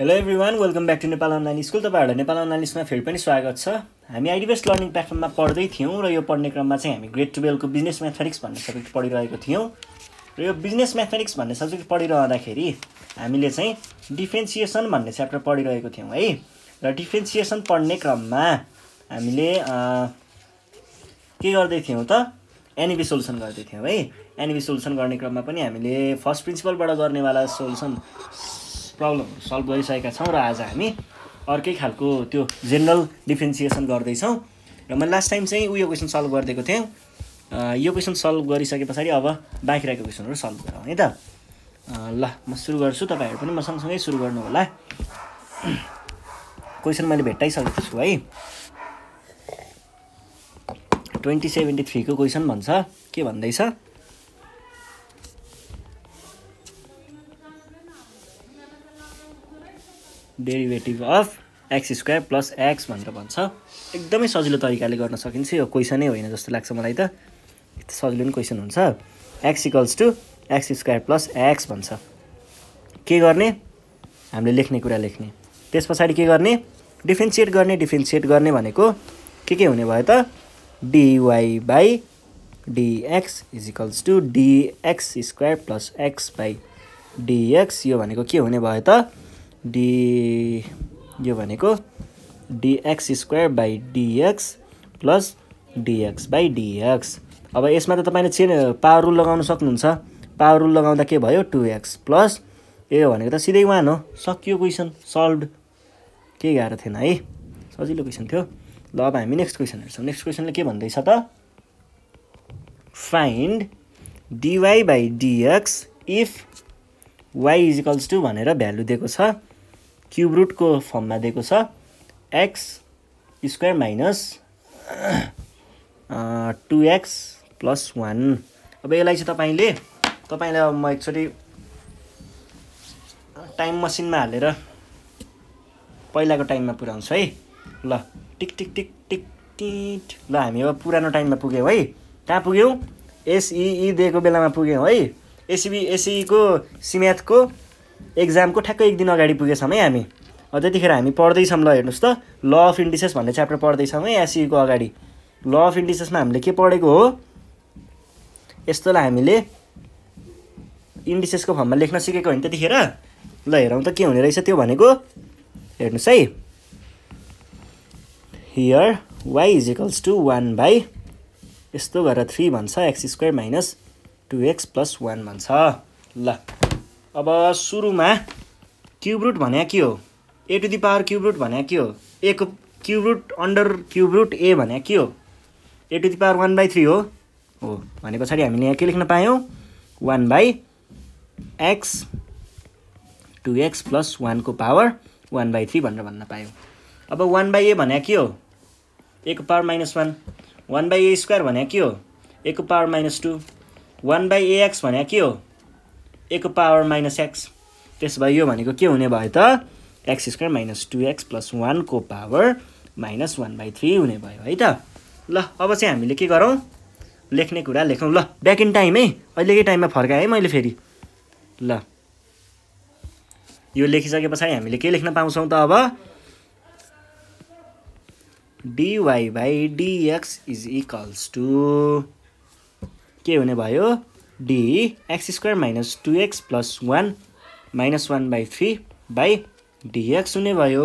Hello everyone, welcome back to Nepal online school. तपाईहरुलाई Nepal online स्कुलमा फेरि पनि स्वागत छ। हामी आइडिभेस्ट लर्निङ प्लेटफर्ममा पढ्दै थियौं र यो पढ्ने क्रममा चाहिँ हामी ग्रेड 12 को बिजनेस म्याथमेटिक्स भन्ने सब्जेक्ट पढिरहेको थियौं र यो बिजनेस म्याथमेटिक्स भन्ने सब्जेक्ट पढिरहँदाखेरि हामीले चाहिँ डिफरेन्सिएसन भन्ने च्याप्टर पढिरहेको थियौं है। र डिफरेन्सिएसन पढ्ने क्रममा हामीले के गर्दै थियौं त एनइबी सोलुसन गर्दै थियौं है। एनइबी सोलुसन गर्ने क्रममा पनि हामीले फर्स्ट प्रिन्सिपलबाट गर्नेवाला सोलुसन प्रब्लम सल्भ गरिसकेका छौं र आज हामी अर्कै खालको त्यो जनरल डिफरेन्सिएसन गर्दै छौं। र मैले लास्ट टाइम चाहिँ उयो क्वेशन सल्भ गर्दिएको थिएँ। यो क्वेशन सल्भ गरिसकेपछि अब बाँकी रहेको क्वेशनहरु सल्भ गरौँ है त। ल, म सुरु गर्छु, तपाईहरु पनि म सँगसँगै सुरु गर्नु होला। क्वेशन मैले भेटाइसकेको छु है। 2073 को क्वेशन भन्छ, के भन्दैछ? Derivative of x square plus x भनेर भन्छ। एकदमै सजिलो तरिकाले गर्न सकिन्छ, यो क्वेशनै होइन जस्तो लाग्छ मलाई त। यस्तो सजिलो नि क्वेशन हुन्छ। X equals to x square plus x भन्छ। के गर्ने? हामीले लेख्ने कुरा लेख्ने, त्यस पछाडि के गर्ने? डिफरेन्सिएट गर्ने। डिफरेन्सिएट गर्ने भनेको के हुने भयो त? Dy by dx is equals to dx square plus x by dx. यो भनेको के हुने भयो त? यो भनेको dx square by dx plus dx by dx। अब यसमा त तपाईले पावर रुल लगाउन सक्नुहुन्छ। पावर रुल लगाउँदा के भयो? 2x प्लस, यो भनेको त सिधै 1 हो। सकियो क्वेशन, सल्भड। के गाह्रो थिएन है, सजिलो क्वेशन थियो। ल, अब हामी नेक्स्ट क्वेशन हेर्छौं। नेक्स्ट क्वेशनले के भन्दै छ त? Find dy by dx if y is equals to भनेर भ्यालु दिएको छ, क्यूब रूट को फर्म में दिएको छ। X square minus 2x plus 1। अब यसलाई चाहिँ तपाईले अब म एकचोटी टाइम मशीन में हालेर पहिलाको टाइम में पुर्याउँछु है। ल, टिक टिक टिक टिक टिट। ल, हामी अब पुरानो टाइम में पुग्यौं है। कहाँ पुग्यौं? एसईई दिएको बेलामा पुग्यौं है। एसईई को सीम्याथ को एग्जाम को ठ्याक्कै एक दिन अगाडि पुगेछौं है हामी। अब त्यतिखेर हामी पढ्दै छौं। ल, हेर्नुस् त, ल अफ इन्डिसेस भन्ने च्याप्टर पढ्दै छौं है। एसईई को अगाडि ल अफ इन्डिसेस में हामीले के पढेको हो? यस्तोलाई हामीले इन्डिसेस को फर्ममा लेख्न सिकेको हैन त्यतिखेर। ल, हेरौं त के हुने रहेछ त्यो भनेको। हेर्नुस् है, here y is equals to 1 by यस्तो गरेर 3 भन्छ, x square minus 2x plus 1 भन्छ। ल, अब सुरुमा क्यूब रूट भने के हो? A to the power cube root भने के हो? ए को cube root under cube root a भने के हो? A to the power 1 by 3 हो। भनेपछि हामीले यहाँ के लेख्न पायौं? 1 बाई एक्स 2x प्लस 1 को पावर 1 बाई 3 भनेर भन्न पायौं। अब 1 बाई ए भने के हो? ए को power minus 1। 1 by a square भने के हो? ए को पावर माइनस 2। 1 बाई एक्स भने के हो? ए को पावर माइनस एक्स। त्यसो भए यो भनेको के हुने भयो त? X square minus 2x plus 1 को पावर माइनस 1 बाई 3 हुने भयो है त। ल, अब चाहिँ हामीले के गरौं? लेख्ने कुरा लेखौं। ल, ब्याक इन टाइम है, अहिलेकै टाइममा फर्काएँ मैले फेरि। ल, यो लेखिसके पछाडि हामीले के लेख्न पाउँछौं त? अब dy by dx is equals to के हुने भयो? D x square minus 2x plus 1 minus 1 by 3 by dx हुने भयो।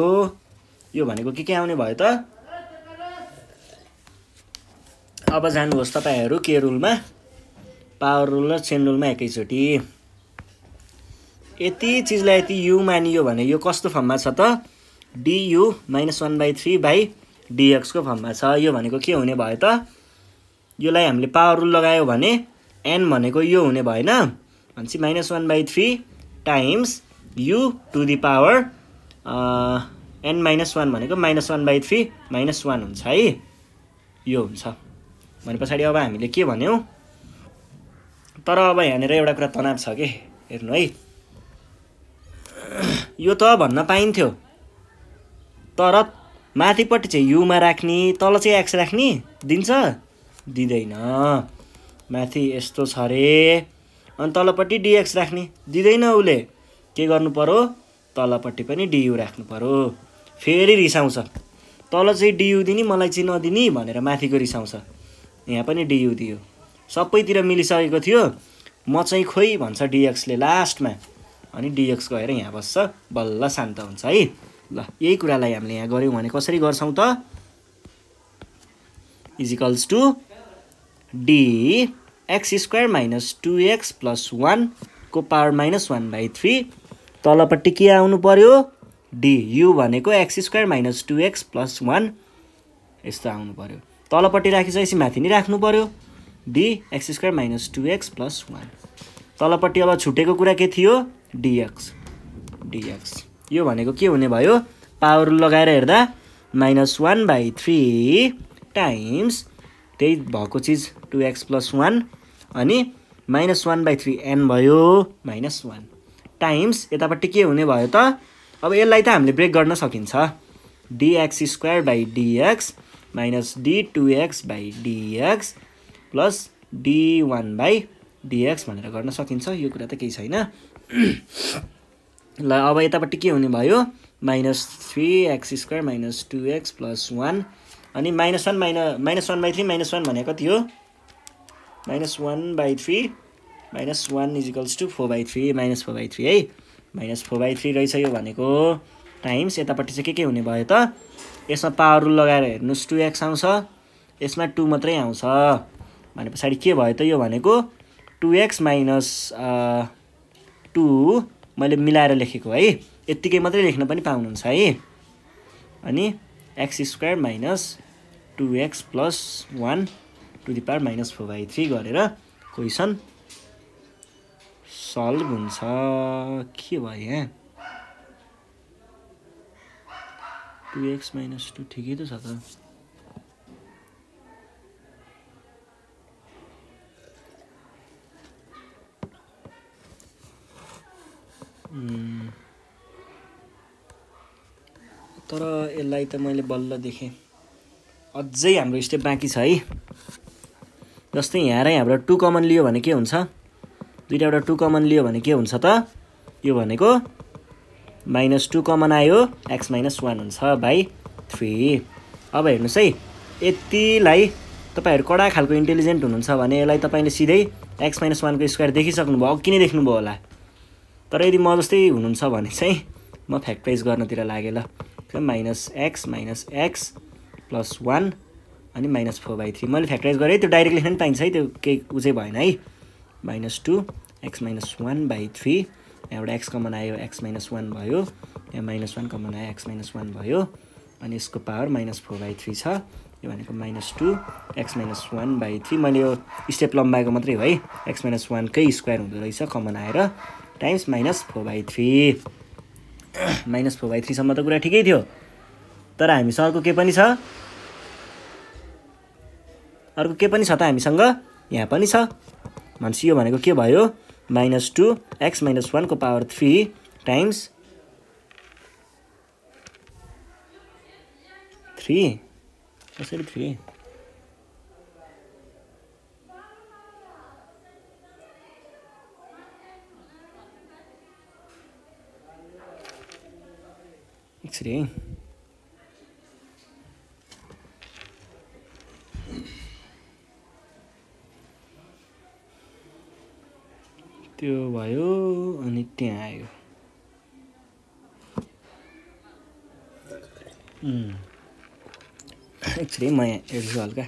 यो भनेको के आउने भयो त? अब जान्नुहोस् तपाईहरु के रुलमा, पावर रुल र चेन रुलमा एकैचोटी। यति चीजलाई यति u मानियो भने यो कस्तो फर्ममा छ त? du minus 1 by 3 by dx को फर्ममा छ। यो भनेको के हुने भयो त? योलाई हामीले पावर रुल लगायो भने n भनेको यो हुने भएन, भनेपछि minus 1 by 3 times u to the power n minus 1 भनेको माइनस 1 बाई 3 माइनस 1 हुन्छ है। यो हुन्छ। भने पछाडि अब हामीले के भन्यौं तर? अब यहाँनिर एउटा कुरा तनाव छ के, हेर्नु है। यो त भन्न पाइन्थ्यो, तर माथिपट्टि चाहिँ u मा राख्ने, तल चाहिँ x राख्ने, दिन्छ? दिदैन। माथि यस्तो छ रे, अनि तलपट्टि dx राख्ने, दिदैन। उले के गर्नु पर्यो? तलपट्टि पनि डीयू राख्नु पर्यो। फेरि रिसाउँछ तल चाहिँ डीयू दिनी मलाई चाहिँ नदिनी भनेर माथिको रिसाउँछ, यहाँ पनि डीयू दियो, सबैतिर मिलिसकेको थियो। म चाहिँ खोइ भन्छ डीएक्सले लास्टमा, अनि डीएक्स गएर यहाँ बस्छ, बल्ल शान्त हुन्छ है। ल यही कुरालाई हामीले यहाँ गर्यौं भने कसरी गर्छौं त, is equals to d x square minus 2x plus 1 को पावर माइनस 1/3, तलपट्टि के आउनु पर्यो डी, यू भनेको x square minus 2x plus 1 यस्तो आउनु पर्यो, तलपट्टि राखिसकेपछि माथि नि राख्नु पर्यो d x square minus 2x plus 1। तलपट्टि अब छुटेको कुरा के थियो, dx dx, यो भनेको के हुने भयो, पावर लगाएर हेर्दा माइनस 1/3 टाइम्स त्यही भएको चीज 2x प्लस 1 अनि माइनस 1/3 एन भयो माइनस 1 टाइम्स यतापट्टि के हुने भयो त। अब यसलाई त हामीले ब्रेक गर्न सकिन्छ, dx square by dx minus d 2x by dx plus d 1 by dx भनेर गर्न सकिन्छ, यो कुरा त केही छैन। ल अब यतापट्टि के हुने भयो, minus 3x square minus 2x plus 1 अनि माइनस 1 माइनस 1/3 माइनस 1 भनेको कति हो, minus 1/3 minus 1 is equals to 4/3 minus 4/3 है, माइनस 4/3 रहेछ यो भनेको टाइम्स यतापट्टि चाहिँ के हुने भयो त, यसमा पावर लगाएर हेर्नुस् 2x आउँछ, यसमा 2 मात्रै आउँछ भनेपछि के भयो त, यो भनेको 2x माइनस 2 मैले मिलाएर लेखेको है, यतिकै मात्रै लेख्न पनि पाउनुहुन्छ है, अनि x square minus 2x plus 1 to the power minus 4/3 गरेर क्वेसन सल्भ हुन्छ। के भयो यहाँ 2x माइनस 2 ठिकै त छ त, तर यसलाई त मैले बल्ल देखेँ, अझै हाम्रो स्टेप बाँकी छ है। जस्तै यहाँ र हाम्रो 2 कमन लियो भने के हुन्छ, दुईटाबाट 2 कमन लियो भने के हुन्छ त, यो भनेको माइनस 2 कमन आयो x माइनस 1 हुन्छ बाई 3। अब हेर्नुस् है, यतिलाई तपाईहरु कडा खालको इन्टेलिजेन्ट हुनुहुन्छ भने यसलाई तपाईले सिधै x माइनस 1 को स्क्वायर देखिसक्नु भयो, किन देख्नु भयो होला। तर यदि म जस्तै हुनुहुन्छ भने चाहिँ म फ्याक्टराइज गर्नतिर लागे, ल माइनस एक्स प्लस 1 अनि माइनस 4/3 मैले फ्याक्टराइज गरेँ, त्यो डाइरेक्ट लेख्न पनि पाइन्छ है, त्यो केही उजै भएन है। माइनस 2 एक्स माइनस 1/3 यहाँबाट एक्स कमन आयो एक्स माइनस 1 भयो, यहाँ माइनस 1 कमन आयो एक्स माइनस 1 भयो, अनि यसको पावर माइनस 4/3 छ, यो भनेको माइनस 2 एक्स माइनस 1/3, मैले यो स्टेप लम्बाएको मात्रै हो है, एक्स माइनस 1कै स्क्वायर हुँदो रहेछ कमन आएर टाइम्स माइनस 4/3 माइनस 4/3सम्म त कुरा ठिकै थियो। तर हामीसँग अर्को के पनि छ, त हामीसँग यहाँ पनि छ, भनेपछि यो भनेको के भयो, माइनस 2 एक्स माइनस 1 को पावर 3 टाइम्स 3 कसरी 3 एक्सरे त्यो भयो अनि त्यहाँ आयो। एक्चुअली म यहाँ हेर्छु हल्का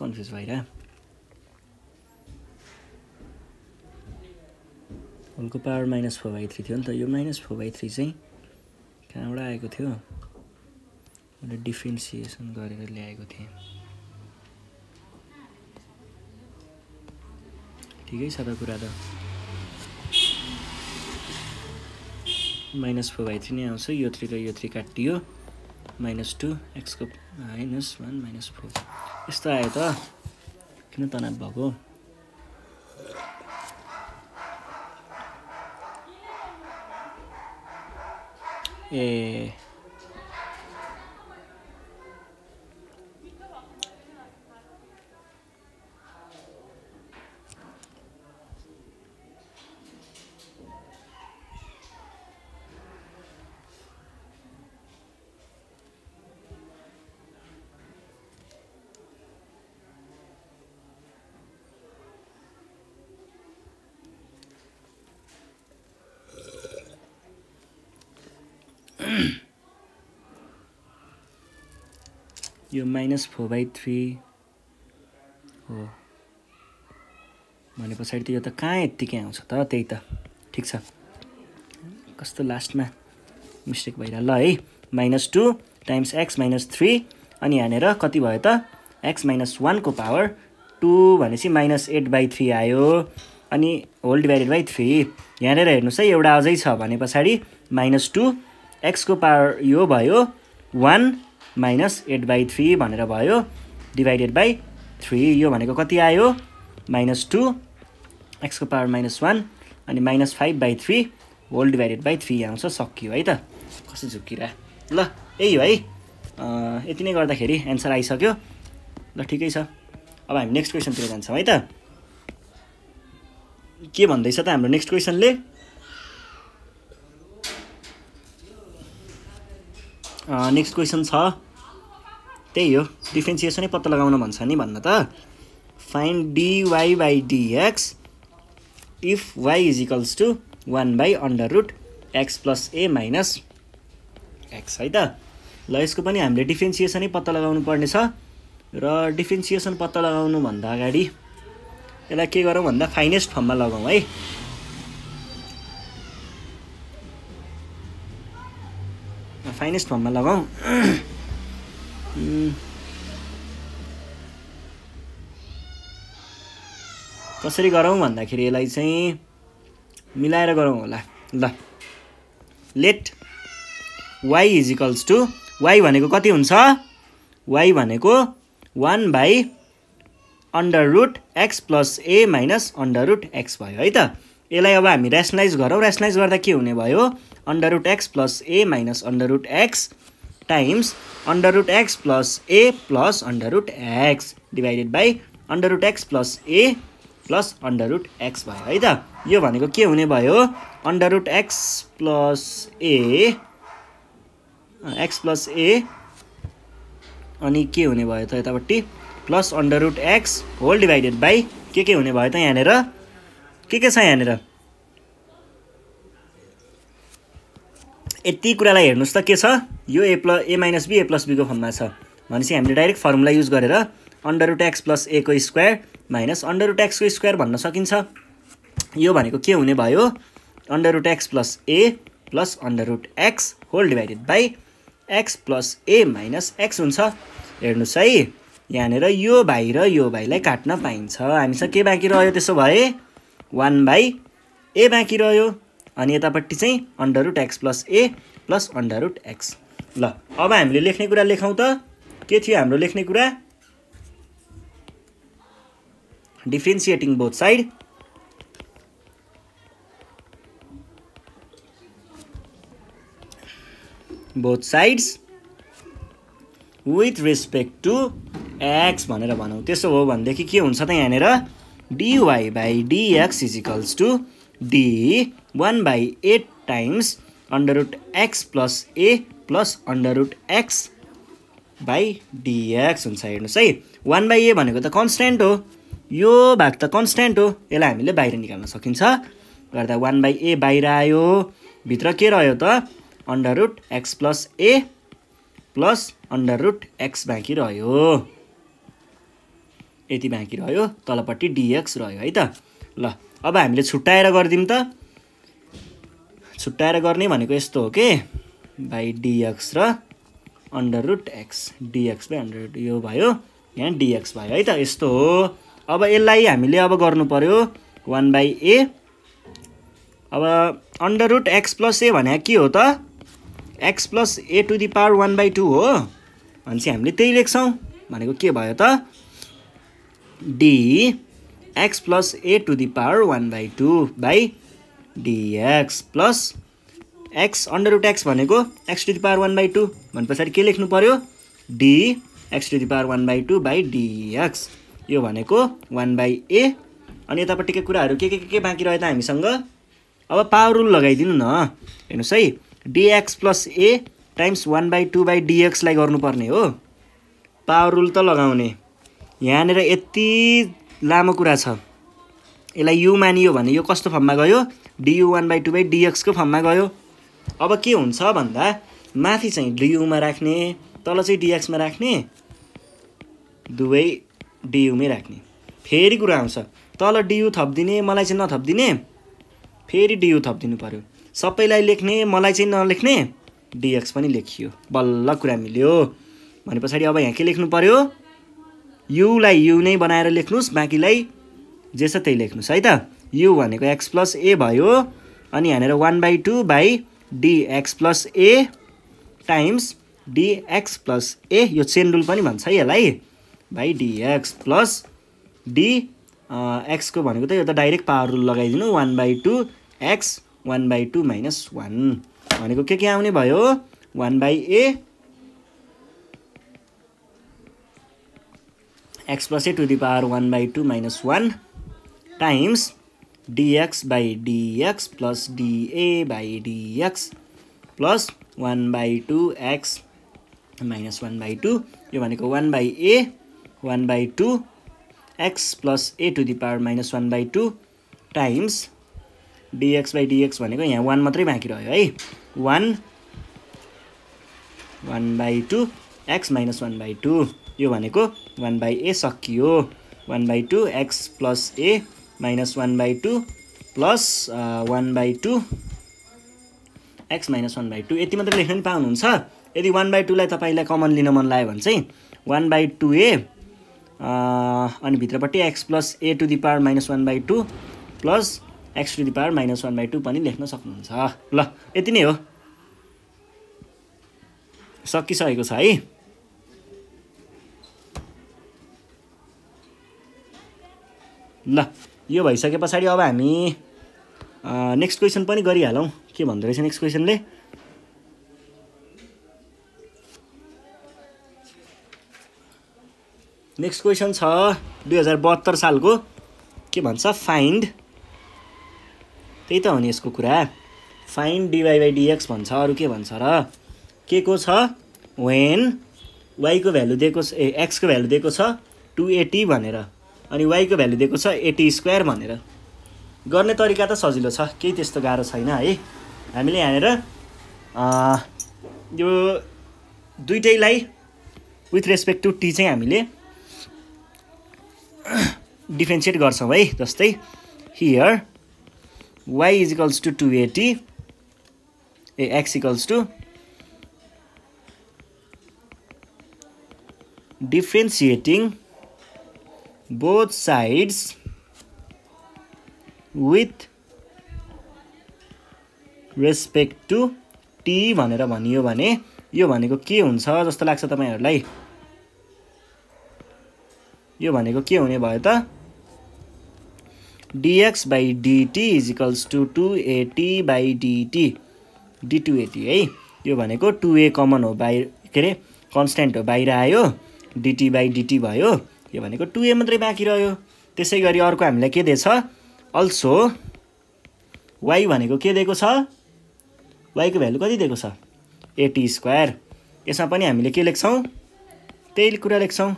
कन्फ्युज भएर उनको पावर माइनस 4/3 थियो नि त, यो माइनस 4/3 चाहिँ कहाँबाट आएको थियो, मैले डिफ्रेन्सिएसन गरेर ल्याएको थिएँ। ठिकै छ त कुरा त, माइनस 4/3 नै आउँछ, यो 3 र यो 3 काटियो, माइनस 2 एक्सको माइनस 1 माइनस 4 यस्तो आयो त, किन तनाव भएको। यो -4/3 हो भने पछाडी त यो त कहाँ यतिकै आउँछ त, त्यही त ठीक छ। कस्तो लास्टमा मिस्टेक भइरा ल है। -2 टाइम्स x -3 अनि हानेर कति भयो त x -1 को पावर 2 भनेपछि -8/3 आयो अनि होल डिवाइडेड बाइ 3। यहाँ हेर्नुस् है एउटा अझै छ भने पछाडी -2 x को पावर यो भयो 1 -8/3 भनेर भयो डिवाइडेड बाइ 3। यो भनेको कति आयो -2 x को पावर -1 अनि -5/3 होल डिवाइडेड बाइ 3 आउँछ। सकियो है त, कसो झुकिरा ल यही हो है। यति नै गर्दाखेरि एन्सर आइसक्यो ल, ठिकै छ। अब हामी नेक्स्ट क्वेसनतिर जान्छौँ है त। के भन्दैछ त हाम्रो नेक्स्ट क्वेसनले, नेक्स्ट क्वेसन छ त्यही हो डिफरेन्सिएसनै पत्ता लगाउन भन्छ नि भन्न त। Find dy/dx if y = 1/√x + a - x है त। ल यसको पनि हामीले डिफरेन्सिएसनै पत्ता लगाउनु पर्ने छ र डिफरेन्सिएसन पत्ता लगाउनु भन्दा अगाडि यसलाई के गरौँ भन्दा फाइनेस्ट फर्ममा लगाउँ है। फाइनेस्ट फर्ममा लगाउँ। कसरी गरौँ भन्दाखेरि यसलाई चाहिँ मिलाएर गरौँ होला। ल लेट y = y भनेको कति हुन्छ, y भनेको 1/√x + a - x भयो है त। यसलाई अब हामी रेसनलाइज गरौँ। रेसनलाइज गर्दा के हुने भयो, (√x + a - (√x) times (√x + a + (√x) divided by (√x + a + (√x) भयो है त। यो भनेको के हुने भयो, (√x + a अनि के हुने भयो त यतापट्टि plus (√x) whole divided by के हुने भयो त यहाँनिर के छ यहाँनिर। यति कुरालाई हेर्नुहोस् त के छ, यो a - b a + b को फर्ममा छ भनेपछि हामीले डाइरेक्ट फर्मुला युज गरेर (√x + a) को स्क्वायर माइनस (√x) को स्क्वायर भन्न सकिन्छ। यो भनेको के हुने भयो, (√x + a + (√x) whole divided by (x + a - x) हुन्छ। हेर्नुहोस् है यहाँनिर यो भाइ र यो भाइलाई काट्न पाइन्छ। हामीसँग के बाँकी रह्यो, त्यसो भए 1/a बाँकी रह्यो अनि यतापट्टि चाहिँ (√x + a + (√x). ल अब हामीले लेख्ने कुरा लेखौँ त। के थियो हाम्रो लेख्ने कुरा, differentiating both side. Both sides with respect to x भनेर भनौँ। त्यसो हो भनेदेखि के हुन्छ त यहाँनिर dy/dx = d 1/8 times (√x + a + (√x) dx हुन्छ। हेर्नुहोस् है 1/a भनेको त कन्स्ट्यान्ट हो, यो भाग त कन्स्ट्यान्ट हो, यसलाई हामीले बाहिर निकाल्न सकिन्छ। गर्दा 1/a बाहिर आयो, भित्र के रह्यो त (√x + a + (√x) बाँकी रह्यो। यति बाँकी रह्यो, तलपट्टि dx रह्यो है त। ल अब हामीले छुट्टाएर गरिदिउँ त। छुट्टाएर गर्ने भनेको यस्तो हो के (dx) र (√x) (dx/(√)) यो भयो, यहाँ dx भयो है त। यस्तो हो। अब यसलाई हामीले अब गर्नु पर्यो 1/a। अब (√x + a) भने के हो त, x + a⁴ हो भनेपछि हामीले त्यही लेख्छौं। भनेको के भयो त dx + a⁴ by dx plus x (√x) भनेको x⁴ भने पछाडि के लेख्नु पर्यो dx⁴ बाई dx। यो भनेको 1/a अनि यतापट्टिका कुराहरू के बाँकी रह्यो त हामीसँग। अब पावर रुल लगाइदिनु न। हेर्नुहोस् है dx + a टाइम्स 1/2/dx लाई गर्नुपर्ने हो। पावर रुल त लगाउने, यहाँनिर यति लामो कुरा छ, यसलाई u मानियो भने यो कस्तो फर्ममा गयो, du1/2/dx को फर्ममा गयो। अब के हुन्छ भन्दा माथि चाहिँ डीयूमा राख्ने, तल चाहिँ डीएक्समा राख्ने, दुवै डीयूमै राख्ने। फेरि कुरा आउँछ तल डीयू थप्दिने, मलाई चाहिँ नथप्दिने, फेरि डीयू थप्दिनु पर्यो। सबैलाई लेख्ने, मलाई चाहिँ नलेख्ने, डीएक्स पनि लेखियो, बल्ल कुरा मिल्यो। भनेपछि अब यहाँ के लेख्नु पर्यो, यूलाई यू नै बनाएर लेख्नुस्, बाँकीलाई जे छ त्यही लेख्नुस् है त। यू भनेको एक्स प्लस ए भयो, अनि यहाँनिर 1/2 by dx plus a times dx plus a, यो चेन रूल पनि भन्छ है यसलाई, by dx plus d x को भनेको त यो त डाइरेक्ट पावर रूल लगाइदिनु, 1/2 एक्स 1/2 माइनस 1 भनेको के आउने भयो, 1/a x plus a to the power 1/2 minus 1 times dx by dx plus da by dx plus 1/2 x minus 1/2, यो भनेको 1/a 1/2 x plus a to the power minus 1/2 times dx by dx भनेको यहाँ 1 मात्रै बाँकी रह्यो है, 1/2 x minus 1/2, यो भनेको 1/a सकियो। 1/2 x plus a minus 1/2 plus 1/2 x minus 1/2, यति मात्रै लेख्न पनि पाउनुहुन्छ। यदि 1/2लाई तपाईलाई कमन लिन मन लाग्यो भने चाहिँ 1/2 ए अनि भित्रपट्टि x plus a to the power minus 1/2 plus x to the power minus 1/2 पनि लेख्न सक्नुहुन्छ। ल यति नै हो, सकिसकेको छ है। ल यो भइसके पछाडि अब हामी नेक्स्ट क्वेश्चन पनि गरिहालौँ। के भन्दो रहेछ नेक्स्ट क्वेश्चनले, नेक्स्ट क्वेश्चन छ 2072 सालको, के भन्छ, फाइन्ड, त्यही त हो नि यसको कुरा, फाइन्ड dy बाई dx भन्छ। अरू के भन्छ र, के को छ, वेन y को भ्यालु दिएको छ, x को भ्यालु दिएको छ 280 भनेर, अनि y को भ्यालु दिएको छ 80² भनेर। गर्ने तरिका त सजिलो छ, केही त्यस्तो गाह्रो छैन है। हामीले यहाँनिर यो दुईटैलाई विथ रेस्पेक्ट टु टी चाहिँ हामीले डिफरेन्सिएट गर्छौँ है। जस्तै here y equals to 280 a x equals to differentiating both sides with respect to t भनेर भनियो भने यो भनेको के हुन्छ जस्तो लाग्छ तपाईहरुलाई, यो भनेको के हुने भयो त, dx by dt is equals to 280 by dt d280 है। यो भनेको 2a कमन हो, बाहिर के अरे कन्स्ट्यान्ट हो, बाहिर आयो, dt बाई dt भयो, यो भनेको 2a मात्रै बाँकी रह्यो। त्यसै गरी अर्को हामीलाई के दिएछ, अल्सो y भनेको के दिएको छ, y को भ्यालु कति दिएको छ, 80²। यसमा पनि हामीले के लेख्छौँ, त्यही कुरा लेख्छौँ,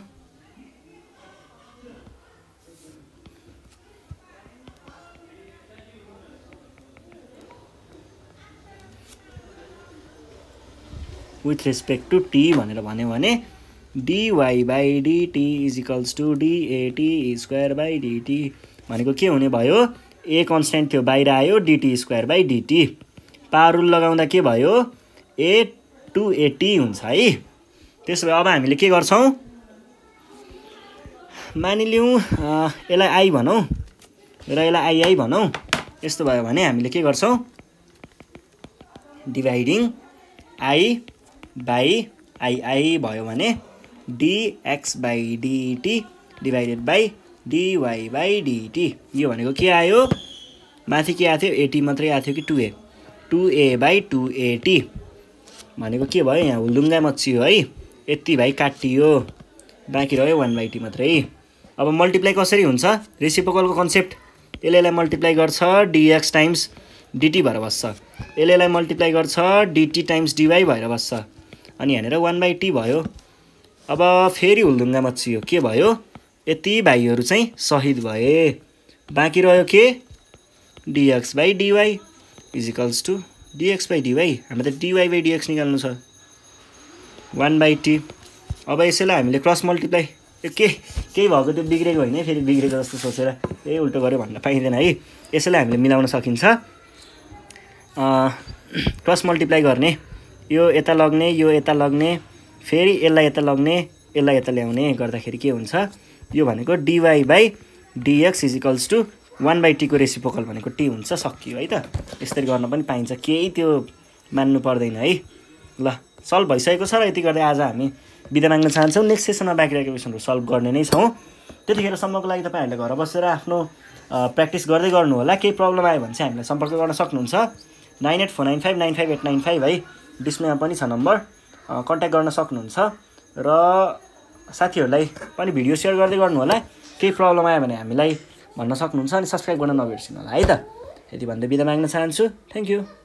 विथ रेस्पेक्ट टु t भनेर भन्यो भने dy by dt is equals to dat square by dt भनेको के हुने भयो, a कन्स्ट्यान्ट थियो बाहिर आयो, dt² by dt, power rule लगाउँदा के भयो, a 280 हुन्छ है। त्यसो भए अब हामीले के गर्छौँ, मानिलिउँ यसलाई i भनौँ र यसलाई i भनौँ। यस्तो भयो भने हामीले के गर्छौँ, डिभाइडिङ i बाई i भयो भने dx by dt divided by dy by dt, यो भनेको के आयो, माथि के आएको थियो 80 मात्रै आएको थियो कि 2a, 2a बाई 280 भनेको के भयो, यहाँ हुलुङ्गा मच्चियो है, यति भाइ काटियो, बाँकी रह्यो 1/t मात्रै। अब मल्टिप्लाई कसरी हुन्छ, रेसिप्रोकलको कन्सेप्ट, यसलाई मल्टिप्लाई गर्छ dx टाइम्स dt भएर बस्छ, यसलाई मल्टिप्लाई गर्छ dt टाइम्स dy भएर बस्छ, अनि यहाँनिर 1/t भयो। अब फेरि हुलदुङ्गा मच्चियो, के भयो, यति भाइहरू चाहिँ शहीद भए, बाँकी रह्यो के, dx by dy equals to dx by dy हमें तो dy by dx निकाल्नु छ 1 by t अब यसैलाई हामीले क्रस मल्टिप्लाई के केही भएको त्यो बिग्रेको हैन फेरि बिग्रेको जस्तो सोचेर ए उल्टो गरे भन्न पाइदैन है यसैलाई हामीले मिलाउन सकिन्छ क्रस मल्टिप्लाई गर्ने यो यता लाग्ने यो यता लाग्ने फेरि यसलाई यता लाग्ने यसलाई यता ल्याउने गर्दाखेरि के हुन्छ यो भनेको dy by dx = 1 by t को रेसिप्रोकल भनेको t हुन्छ सकियो है त यसरी गर्न पनि पाइन्छ केही त्यो मान्नु पर्दैन है ल सल्भ भइसकेको छ र यति गर्दै आज हामी बिदा माग्न चाहन्छौँ नेक्स्ट सेसनमा बाँकी रहेको क्वेशनहरु सल्भ गर्ने नै छौं त्यतिखेर सम्मको लागि तपाईहरुले घर बसेर आफ्नो प्र्याक्टिस गर्दै गर्नु होला केही प्रब्लम आयो भने चाहिँ हामीलाई सम्पर्क गर्न सक्नुहुन्छ 9849595895 है डिस्प्लेमा पनि छ नम्बर कन्ट्याक्ट गर्न सक्नुहुन्छ र साथीहरुलाई पनि भिडियो शेयर गर्दै गर्नु होला केही प्रब्लम आयो भने हामीलाई भन्न सक्नुहुन्छ अनि सब्स्क्राइब गर्न नबिर्सिनु होला है त यति भन्दै बिदा माग्न चाहन्छु थ्यांक यू।